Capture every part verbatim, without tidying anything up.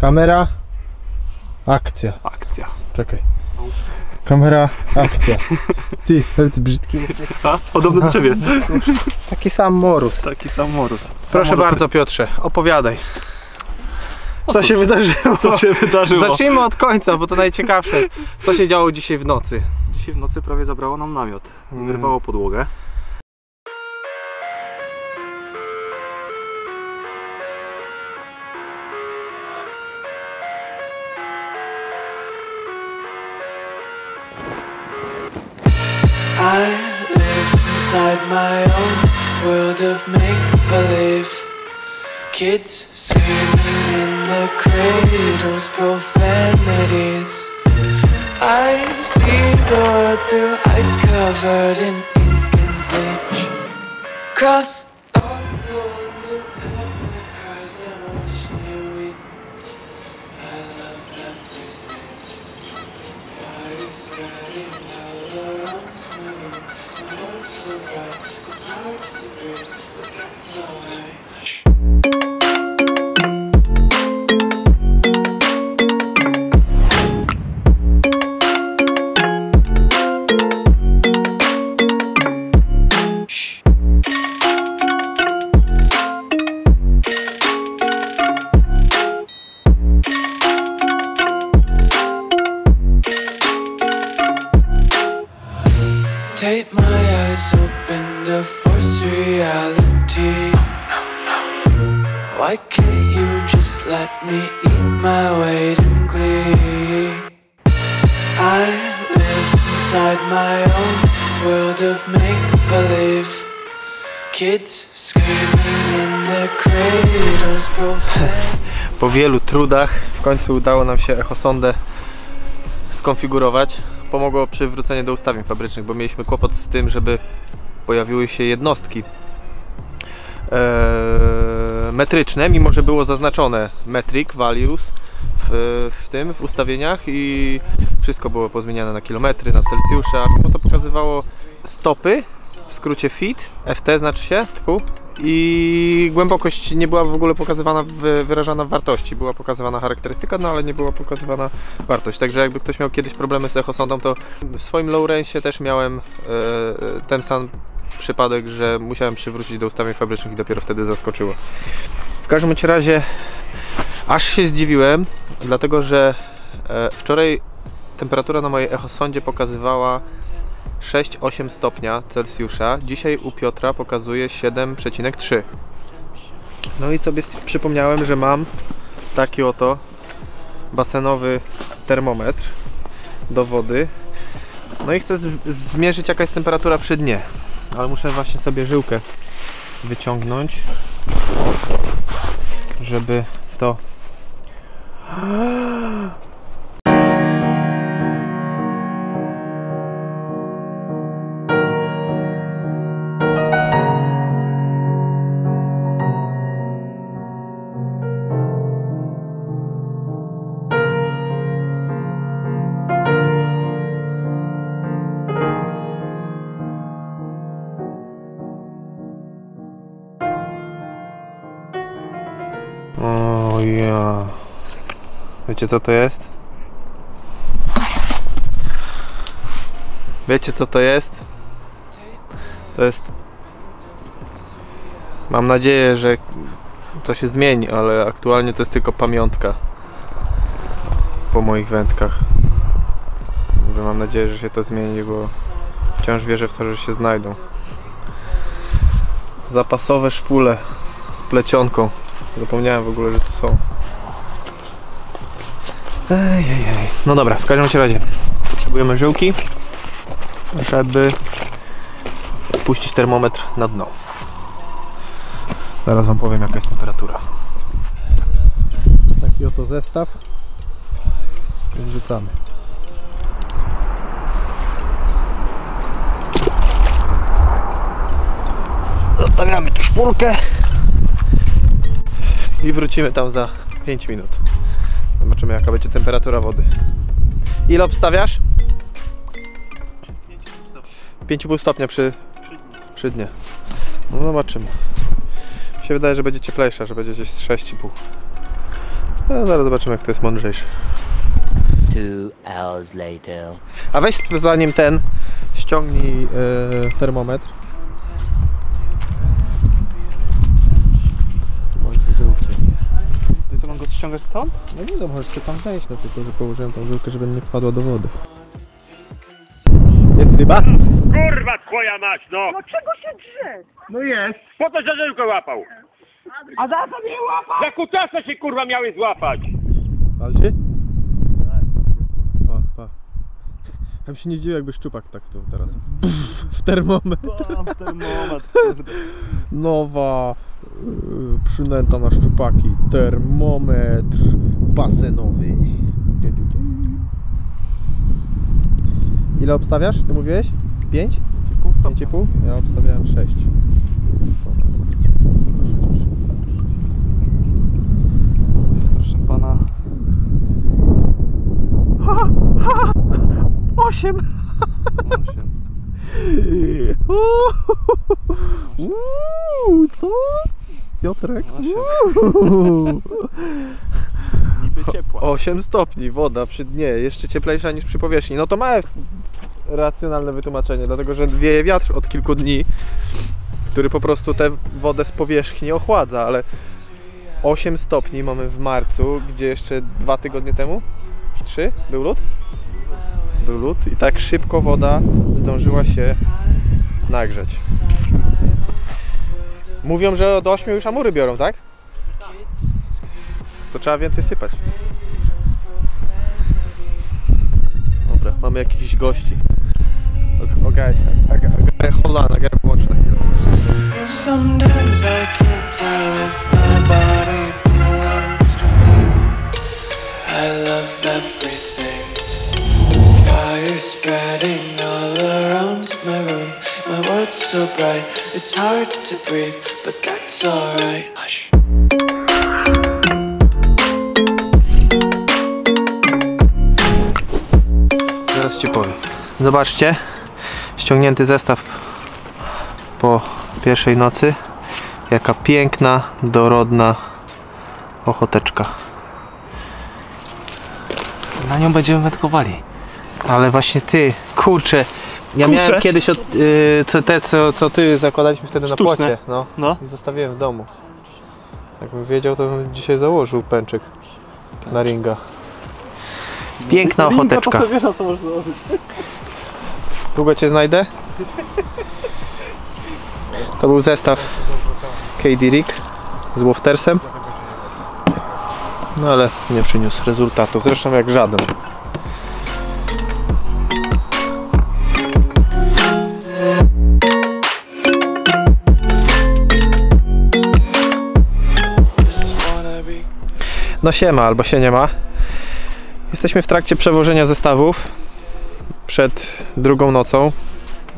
Kamera, akcja. Akcja. Czekaj. Kamera, akcja. Ty, ale ty brzydki. A? Podobny do ciebie. Taki sam morus. Taki sam morus. Proszę Morusy. Bardzo, Piotrze, opowiadaj. Co się wydarzyło? Co się wydarzyło? Zacznijmy od końca, bo to najciekawsze. Co się działo dzisiaj w nocy? Dzisiaj w nocy prawie zabrało nam namiot. Wyrwało podłogę. I live inside my own world of make-believe. Kids screaming in the cradles, profanities. I see the world through ice covered in ink and bleach. Cross out the ones who cut the cars and watch me weep. I love everything. Fire spreading all around. Take my eyes open to force reality. Why can't you just let me eat my weight in glee? I live inside my own world of make-believe. Kids screaming in the cradles, profane. Po wielu trudach w końcu udało nam się echosondę skonfigurować. Pomogło przywrócenie do ustawień fabrycznych, bo mieliśmy kłopot z tym, żeby pojawiły się jednostki eee, metryczne, mimo że było zaznaczone metric values w, w tym, w ustawieniach i wszystko było pozmieniane na kilometry, na Celsjusza, mimo to pokazywało stopy, w skrócie feet, ef te znaczy się, typu, i głębokość nie była w ogóle pokazywana, wyrażana w wartości. Była pokazywana charakterystyka, no ale nie była pokazywana wartość. Także jakby ktoś miał kiedyś problemy z echosondą, to w swoim Lowrance'ie też miałem yy, ten sam przypadek, że musiałem przywrócić do ustawień fabrycznych i dopiero wtedy zaskoczyło. W każdym razie aż się zdziwiłem, dlatego że yy, wczoraj temperatura na mojej echosondzie pokazywała sześć osiem stopnia Celsjusza, dzisiaj u Piotra pokazuje siedem przecinek trzy. No i sobie przypomniałem, że mam taki oto basenowy termometr do wody. No i chcę zmierzyć, jaka jest temperatura przy dnie. Ale muszę właśnie sobie żyłkę wyciągnąć, żeby to... O ja. Wiecie co to jest? Wiecie co to jest? To jest... Mam nadzieję, że to się zmieni, ale aktualnie to jest tylko pamiątka po moich wędkach. Mam nadzieję, że się to zmieni, bo wciąż wierzę w to, że się znajdą. Zapasowe szpule z plecionką. Zapomniałem w ogóle, że tu są. Ej, ej, ej. No dobra, w każdym razie potrzebujemy żyłki, żeby spuścić termometr na dno. Zaraz wam powiem, jaka jest temperatura. Taki oto zestaw wrzucamy. Zostawiamy tu szpulkę i wrócimy tam za pięć minut. Zobaczymy, jaka będzie temperatura wody. Ile obstawiasz? pięć i pół stopnia przy, przy dnie. No zobaczymy. Mi się wydaje, że będzie cieplejsza, że będzie gdzieś z sześć i pół. No, zaraz zobaczymy, jak to jest mądrzejsze. A weź zanim ten, ściągnij yy, termometr. Ty co, mam go ściągać stąd? No nie wiem, możesz sobie tam wejść, no tylko że położyłem tą żółkę, żeby nie wpadła do wody. Jest ryba? Kurwa twoja mać, no! No czego się drze? No jest. Po to, że żółkę łapał. A za co mnie łapał? Za kutasa się kurwa miałeś złapać. Walczy? Ja bym się nie zdziwił, jakby szczupak tak tu teraz. Pff, w termometr. A, w termometr. Nowa yy, przynęta na szczupaki. Termometr basenowy. Ile obstawiasz? Ty mówiłeś? pięć? pięć i pół? Ja obstawiałem sześć. Więc proszę pana. Ha, ha. osiem. Uuu, co? Piotrek? Niby ciepła. osiem stopni, woda przy dnie, jeszcze cieplejsza niż przy powierzchni. No to ma racjonalne wytłumaczenie, dlatego że wieje wiatr od kilku dni, który po prostu tę wodę z powierzchni ochładza, ale osiem stopni mamy w marcu, gdzie jeszcze dwa tygodnie temu? trzy? Był lód? Był lód i tak szybko woda zdążyła się nagrzeć. Mówią, że od ośmiu już amury biorą, tak? To trzeba więcej sypać. Dobra, mamy jakichś gości. Okej, okej, holana, okej, włącz na chwilę. Spreading all around my room. My world's so bright, it's hard to breathe, but that's alright. Hush. Zaraz ci powiem. Zobaczcie, ściągnięty zestaw po pierwszej nocy. Jaka piękna, dorodna ochoteczka. Na nią będziemy wędkowali. Ale właśnie ty, kurczę, ja kurczę. miałem kiedyś od, yy, co, te co, co ty zakładaliśmy wtedy Sztuczne. na płocie, no, no i zostawiłem w domu. Jakbym wiedział, to bym dzisiaj założył pęczek na ringa. Piękna no, ochoteczka. Ringa to sobie, co Długo cię znajdę? To był zestaw K D Rig z Loftersem. No ale nie przyniósł rezultatów, zresztą jak żaden. No się ma albo się nie ma. Jesteśmy w trakcie przewożenia zestawów przed drugą nocą.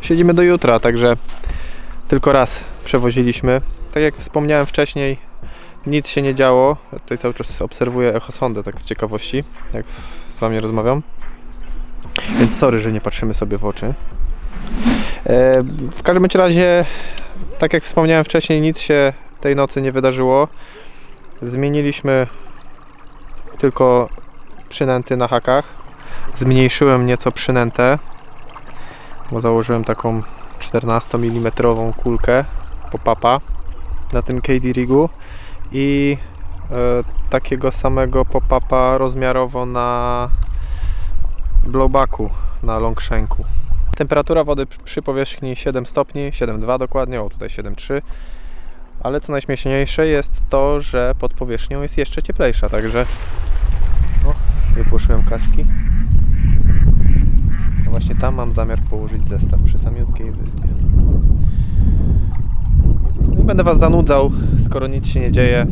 Siedzimy do jutra, także tylko raz przewoziliśmy. Tak jak wspomniałem wcześniej, nic się nie działo. Ja tutaj cały czas obserwuję echosondę, tak z ciekawości, jak z wami rozmawiam. Więc sorry, że nie patrzymy sobie w oczy. W każdym razie, tak jak wspomniałem wcześniej, nic się tej nocy nie wydarzyło. Zmieniliśmy tylko przynęty na hakach. Zmniejszyłem nieco przynętę, bo założyłem taką czternasto milimetrową kulkę pop-upa na tym K D Rigu i y, takiego samego pop-upa rozmiarowo na blowbacku, na long-shanku. Temperatura wody przy powierzchni siedem stopni, siedem przecinek dwa dokładnie, o tutaj siedem przecinek trzy. Ale co najśmieszniejsze jest to, że pod powierzchnią jest jeszcze cieplejsza, także... O, wypłoszyłem kaczki. No właśnie tam mam zamiar położyć zestaw, przy samiutkiej wyspie. Nie będę was zanudzał, skoro nic się nie dzieje.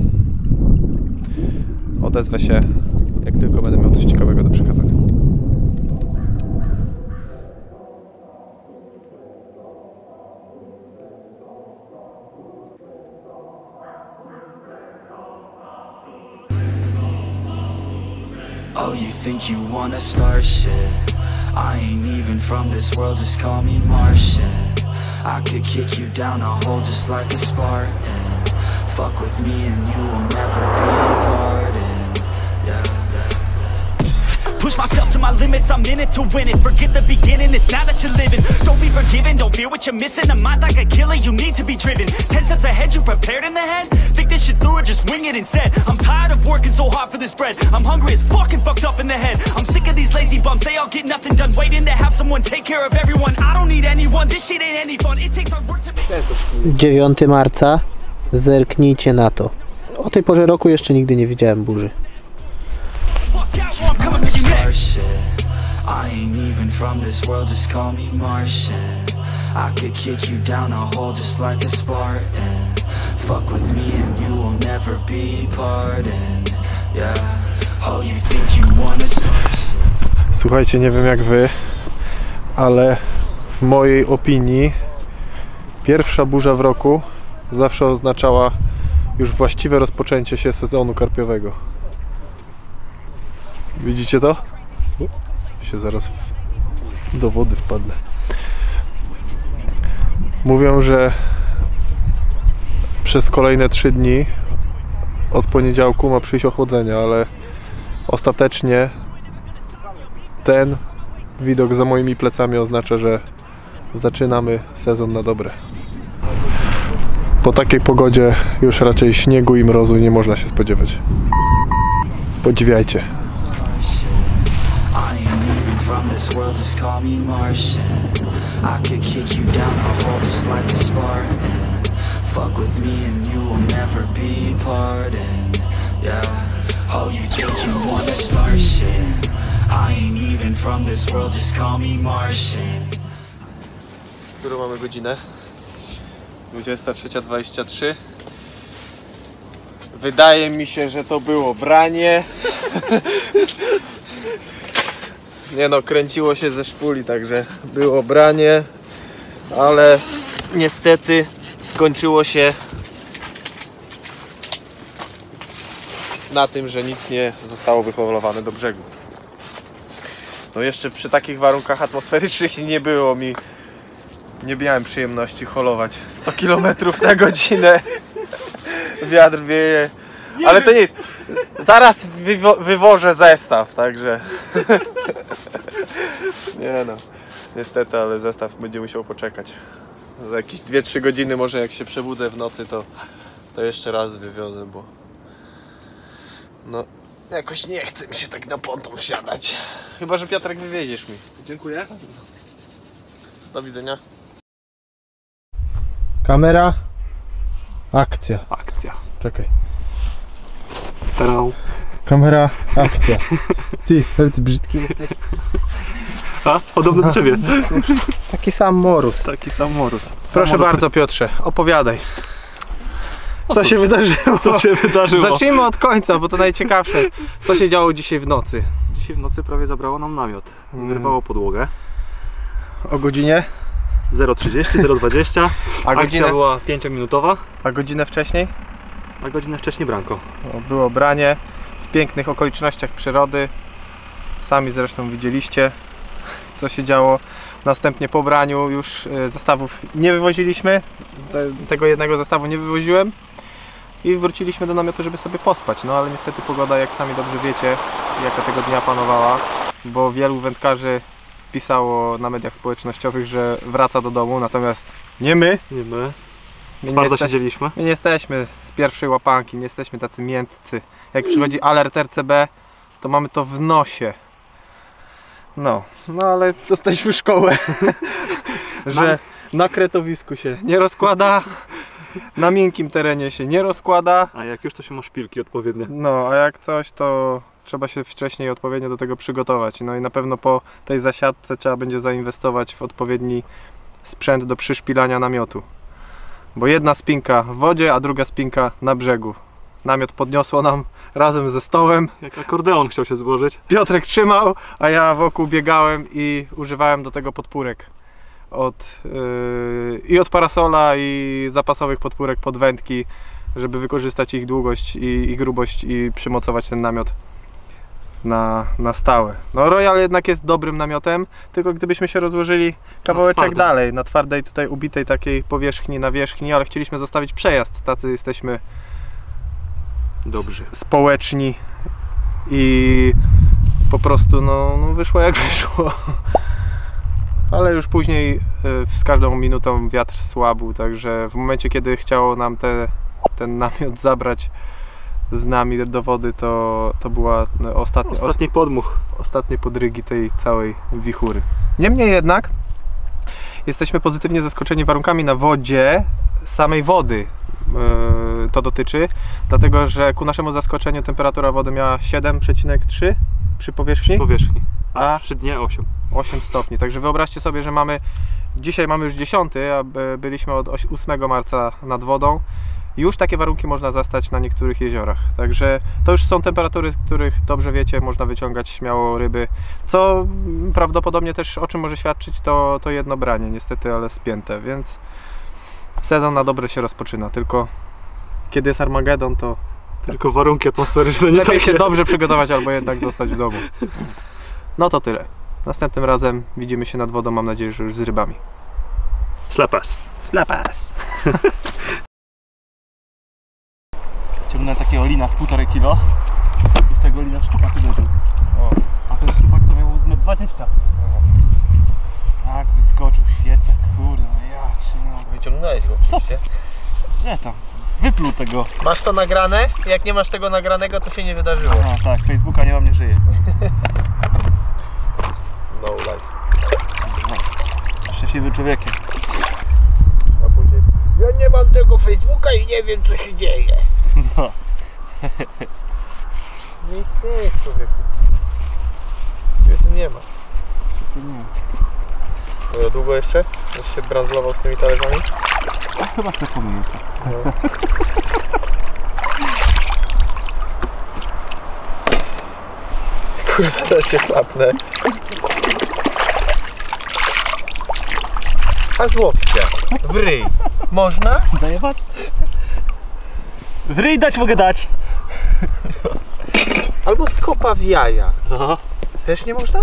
Odezwę się, jak tylko będę miał coś ciekawego do przekazania. Oh, you think you wanna start shit? I ain't even from this world, just call me Martian. I could kick you down a hole just like a Spartan. Fuck with me and you will never be pardoned. push myself to my limits, I'm in it to win it. Forget the beginning, it's now that you're living. Don't be forgiven, don't fear what you're missing. A mind like a killer, you need to be driven. Ten steps ahead, you're prepared in the head. Think this shit through or just wing it instead. I'm tired of working so hard for this bread. I'm hungry as fuck and fucked up in the head. I'm sick of these lazy bums, they all get nothing done. Waiting to have someone take care of everyone. I don't need anyone, this shit ain't any fun. It takes our work to make... dziewiątego marca, zerknijcie na to. O tej porze roku jeszcze nigdy nie widziałem burzy. I ain't even from this world, just call me Martian. I could kick you down a hole just like a Spartan. Fuck with me and you will never be pardoned. Yeah, oh you think you wanna start. Słuchajcie, nie wiem jak wy, ale w mojej opinii pierwsza burza w roku zawsze oznaczała już właściwe rozpoczęcie się sezonu karpiowego. Widzicie to? Się zaraz do wody wpadnę. Mówią, że przez kolejne trzy dni od poniedziałku ma przyjść ochłodzenie, ale ostatecznie ten widok za moimi plecami oznacza, że zaczynamy sezon na dobre. Po takiej pogodzie już raczej śniegu i mrozu nie można się spodziewać. Podziwiajcie. From this world, just call me Martian. I could kick you down a hole just like a Spartan. Fuck with me and you will never be pardoned. Yeah. Oh, you think you wanna start shit? I ain't even from this world, just call me Martian. Którą mamy godzinę? dwudziesta trzecia dwadzieścia trzy. Wydaje mi się, że to było branie. Nie no, kręciło się ze szpuli, także było branie, ale niestety skończyło się na tym, że nic nie zostało wyholowane do brzegu. No jeszcze przy takich warunkach atmosferycznych nie było mi, nie miałem przyjemności holować sto kilometrów na godzinę, wiatr wieje, ale to nic, zaraz wywo wywożę zestaw, także... Nie no, niestety, ale zestaw będzie musiał poczekać. Za jakieś dwie trzy godziny może jak się przebudzę w nocy, to, to jeszcze raz wywiozę, bo no jakoś nie chcę mi się tak na ponton wsiadać. Chyba że Piotrek wywieziesz mi. Dziękuję. Do widzenia. Kamera. Akcja. Akcja. Czekaj. Tarau. Kamera, akcja. Ty, ale ty brzydki jesteś. A? Podobno do ciebie. Taki sam morus. Taki sam morus. Proszę morus. Bardzo Piotrze, opowiadaj. Co, co się wydarzyło? Co się wydarzyło? Zacznijmy od końca, bo to najciekawsze. Co się działo dzisiaj w nocy? Dzisiaj w nocy prawie zabrało nam namiot. Wyrwało podłogę. O godzinie? zero trzydzieści, zero dwadzieścia. A godzina była pięciominutowa. A godzinę wcześniej? A godzinę wcześniej branko. O, było branie. W pięknych okolicznościach przyrody, sami zresztą widzieliście, co się działo. Następnie po braniu już zestawów nie wywoziliśmy, tego jednego zestawu nie wywoziłem i wróciliśmy do namiotu, żeby sobie pospać. No ale niestety pogoda, jak sami dobrze wiecie, jaka tego dnia panowała, bo wielu wędkarzy pisało na mediach społecznościowych, że wraca do domu, natomiast nie my. Nie my. My nie, siedzieliśmy. my nie jesteśmy z pierwszej łapanki, nie jesteśmy tacy miętcy. Jak przychodzi alert R C B, to mamy to w nosie. No, no ale dostaliśmy szkołę, że na kretowisku się nie rozkłada, na miękkim terenie się nie rozkłada. A jak już to się ma szpilki odpowiednie. No, a jak coś to trzeba się wcześniej odpowiednio do tego przygotować. No i na pewno po tej zasiadce trzeba będzie zainwestować w odpowiedni sprzęt do przyszpilania namiotu. Bo jedna spinka w wodzie, a druga spinka na brzegu. Namiot podniosło nam razem ze stołem. Jak akordeon chciał się złożyć. Piotrek trzymał, a ja wokół biegałem i używałem do tego podpórek. Od, yy, I od parasola, i zapasowych podpórek pod wędki, żeby wykorzystać ich długość i, i grubość i przymocować ten namiot na, na stałe. No Royal jednak jest dobrym namiotem, tylko gdybyśmy się rozłożyli kawałeczek dalej, na twardej tutaj ubitej takiej powierzchni na wierzchni, ale chcieliśmy zostawić przejazd, tacy jesteśmy dobrzy. Społeczni i po prostu no, no wyszło jak wyszło. Ale już później z każdą minutą wiatr słabł, także w momencie, kiedy chciało nam te, ten namiot zabrać z nami do wody, to, to była ostatni, ostatni podmuch, ostatnie podrygi tej całej wichury. Niemniej jednak jesteśmy pozytywnie zaskoczeni warunkami na wodzie, samej wody yy, to dotyczy, dlatego że ku naszemu zaskoczeniu temperatura wody miała siedem przecinek trzy przy powierzchni, przy powierzchni, a przy dnie osiem. osiem stopni. Także wyobraźcie sobie, że mamy dzisiaj mamy już dziesiąty, a byliśmy od ósmego marca nad wodą. Już takie warunki można zastać na niektórych jeziorach. Także to już są temperatury, z których dobrze wiecie, można wyciągać śmiało ryby. Co prawdopodobnie też o czym może świadczyć, to, to jedno branie, niestety, ale spięte. Więc sezon na dobre się rozpoczyna. Tylko kiedy jest Armagedon, to tylko warunki atmosferyczne nie lepiej takie. Się dobrze przygotować albo jednak zostać w domu. No to tyle. Następnym razem widzimy się nad wodą, mam nadzieję, że już z rybami. Slapas. Slapas. Ciągnę takiego lina z półtorej kilo i w tego lina szczupak uderzył. A ten szczupak to miał z metr dwadzieścia. Tak, wyskoczył świecek, kurde, ja cię... Wyciągnąłeś go oczywiście. Co? Gdzie tam? Wypluł tego. Masz to nagrane? Jak nie masz tego nagranego, to się nie wydarzyło. Aha, tak, Facebooka nie mam, nie żyje. No life. Szczęśliwy człowiekiem. Ja nie mam tego Facebooka i nie wiem, co się dzieje. No. Nie istnieje człowieku. Ciebie tu nie ma. Ciebie tu nie ma. No, długo jeszcze? Już się branzlował z tymi talerzami? A chyba sobie pomylił to. No. Kurwa, zaraz się klapnę. A złopcie, w ryj. Można? Zajebać? W ryj dać mogę dać. Albo skopa w jaja. Aha. Też nie można?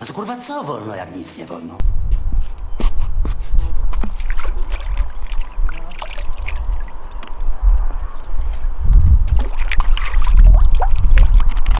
A to kurwa co wolno, jak nic nie wolno?